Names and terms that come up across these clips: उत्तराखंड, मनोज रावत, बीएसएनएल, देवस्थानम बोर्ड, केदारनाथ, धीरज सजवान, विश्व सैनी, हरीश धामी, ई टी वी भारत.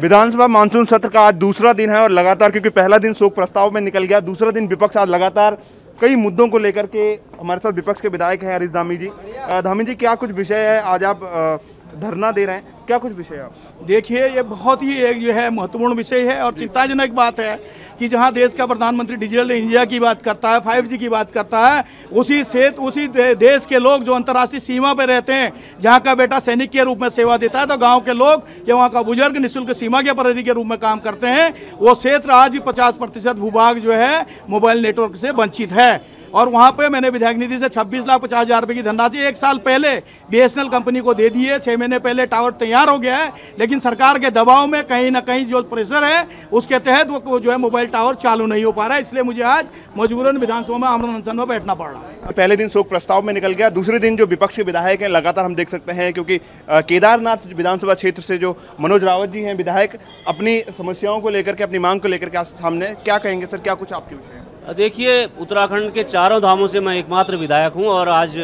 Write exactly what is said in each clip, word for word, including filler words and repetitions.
विधानसभा monsoon सत्र का आज दूसरा दिन है और लगातार, क्योंकि पहला दिन शोक प्रस्ताव में निकल गया, दूसरा दिन विपक्ष आज लगातार कई मुद्दों को लेकर के हमारे साथ विपक्ष के विधायक हैं हरीश धामी जी। धामी जी, क्या कुछ विषय है आज आप धरना दे रहे हैं, क्या कुछ विषय है आप? देखिए, ये बहुत ही एक जो है महत्वपूर्ण विषय है और चिंताजनक बात है कि जहां देश का प्रधानमंत्री डिजिटल इंडिया की बात करता है, फाइव जी की बात करता है, उसी क्षेत्र उसी दे, देश के लोग जो अंतर्राष्ट्रीय सीमा पर रहते हैं, जहां का बेटा सैनिक के रूप में सेवा देता है, तो गाँव के लोग या वहाँ का बुजुर्ग निःशुल्क सीमा के प्रहरी के रूप में काम करते हैं, वो क्षेत्र आज भी पचास प्रतिशत भूभाग जो है मोबाइल नेटवर्क से वंचित है। और वहाँ पे मैंने विधायक निधि से छब्बीस लाख पचास हज़ार रुपये की धनराशि एक साल पहले बीएसएनएल कंपनी को दे दी है। छः महीने पहले टावर तैयार हो गया है, लेकिन सरकार के दबाव में कहीं ना कहीं जो प्रेशर है उसके तहत वो जो है मोबाइल टावर चालू नहीं हो पा रहा है, इसलिए मुझे आज मजबूरन विधानसभा में आमरण अनशन में बैठना पड़ रहा है। पहले दिन शोक प्रस्ताव में निकल गया, दूसरे दिन जो विपक्ष के विधायक हैं लगातार हम देख सकते हैं, क्योंकि केदारनाथ विधानसभा क्षेत्र से जो मनोज रावत जी हैं विधायक, अपनी समस्याओं को लेकर के, अपनी मांग को लेकर के आज सामने, क्या कहेंगे सर, क्या कुछ आपके विषय? देखिए, उत्तराखंड के चारों धामों से मैं एकमात्र विधायक हूं और आज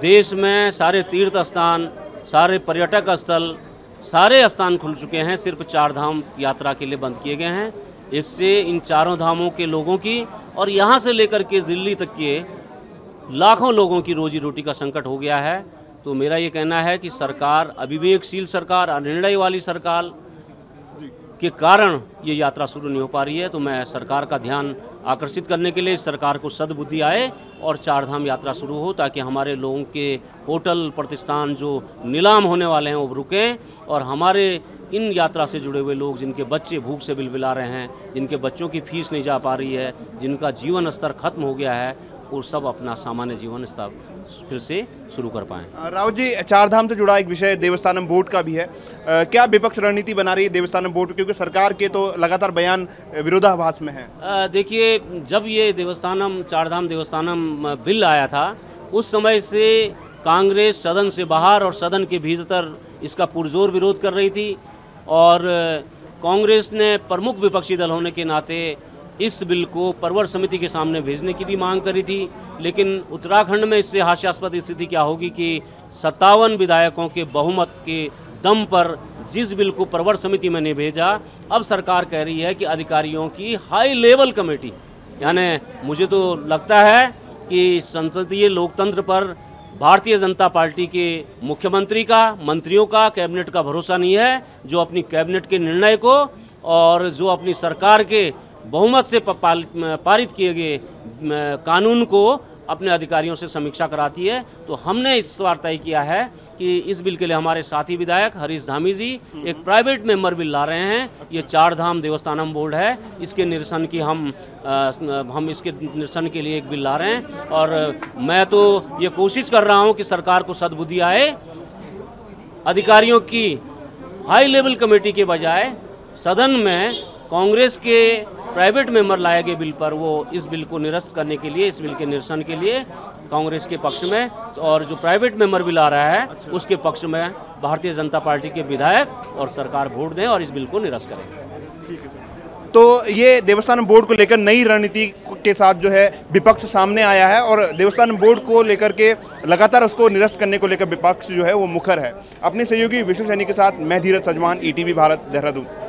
देश में सारे तीर्थ स्थान, सारे पर्यटक स्थल, सारे स्थान खुल चुके हैं, सिर्फ चार धाम यात्रा के लिए बंद किए गए हैं। इससे इन चारों धामों के लोगों की और यहां से लेकर के दिल्ली तक के लाखों लोगों की रोजी रोटी का संकट हो गया है। तो मेरा ये कहना है कि सरकार, अविवेकशील सरकार, अनिर्णय वाली सरकार के कारण ये यात्रा शुरू नहीं हो पा रही है। तो मैं सरकार का ध्यान आकर्षित करने के लिए, सरकार को सद्बुद्धि आए और चार धाम यात्रा शुरू हो, ताकि हमारे लोगों के होटल प्रतिष्ठान जो नीलाम होने वाले हैं वो रुकें और हमारे इन यात्रा से जुड़े हुए लोग, जिनके बच्चे भूख से बिलबिला रहे हैं, जिनके बच्चों की फीस नहीं जा पा रही है, जिनका जीवन स्तर खत्म हो गया है, वो सब अपना सामान्य जीवन स्तर फिर से शुरू कर पाएँ। राव जी, चारधाम से जुड़ा एक विषय देवस्थानम बोर्ड का भी है, आ, क्या विपक्ष रणनीति बना रही है देवस्थानम बोर्ड, क्योंकि सरकार के तो लगातार बयान विरोधाभास में है? देखिए, जब ये देवस्थानम चारधाम देवस्थानम बिल आया था, उस समय से कांग्रेस सदन से बाहर और सदन के भीतर इसका पुरजोर विरोध कर रही थी और कांग्रेस ने प्रमुख विपक्षी दल होने के नाते इस बिल को प्रवर समिति के सामने भेजने की भी मांग करी थी। लेकिन उत्तराखंड में इससे हास्यास्पद स्थिति क्या होगी कि सत्तावन विधायकों के बहुमत के दम पर जिस बिल को प्रवर समिति में नहीं भेजा, अब सरकार कह रही है कि अधिकारियों की हाई लेवल कमेटी, यानी मुझे तो लगता है कि संसदीय लोकतंत्र पर भारतीय जनता पार्टी के मुख्यमंत्री का, मंत्रियों का, कैबिनेट का भरोसा नहीं है, जो अपनी कैबिनेट के निर्णय को और जो अपनी सरकार के बहुमत से पारित किए गए कानून को अपने अधिकारियों से समीक्षा कराती है। तो हमने इस बार तय किया है कि इस बिल के लिए हमारे साथी विधायक हरीश धामी जी एक प्राइवेट मेंबर बिल ला रहे हैं। ये चार धाम देवस्थानम बोर्ड है, इसके निरसन की हम आ, हम इसके निरसन के लिए एक बिल ला रहे हैं और मैं तो ये कोशिश कर रहा हूँ कि सरकार को सद्बुद्धि आए, अधिकारियों की हाई लेवल कमेटी के बजाय सदन में कांग्रेस के प्राइवेट मेंबर लाए गए बिल पर वो इस बिल को निरस्त करने के लिए, इस बिल के निरसन के लिए कांग्रेस के पक्ष में और जो प्राइवेट मेंबर बिल आ रहा है अच्छा। उसके पक्ष में भारतीय जनता पार्टी के विधायक और सरकार वोट दें और इस बिल को निरस्त करें। तो ये देवस्थानम बोर्ड को लेकर नई रणनीति के साथ जो है विपक्ष सामने आया है और देवस्थानम बोर्ड को लेकर के लगातार उसको निरस्त करने को लेकर विपक्ष जो है वो मुखर है। अपने सहयोगी विश्व सैनी के साथ मैं धीरज सजवान, ई टी वी भारत, Dehradun.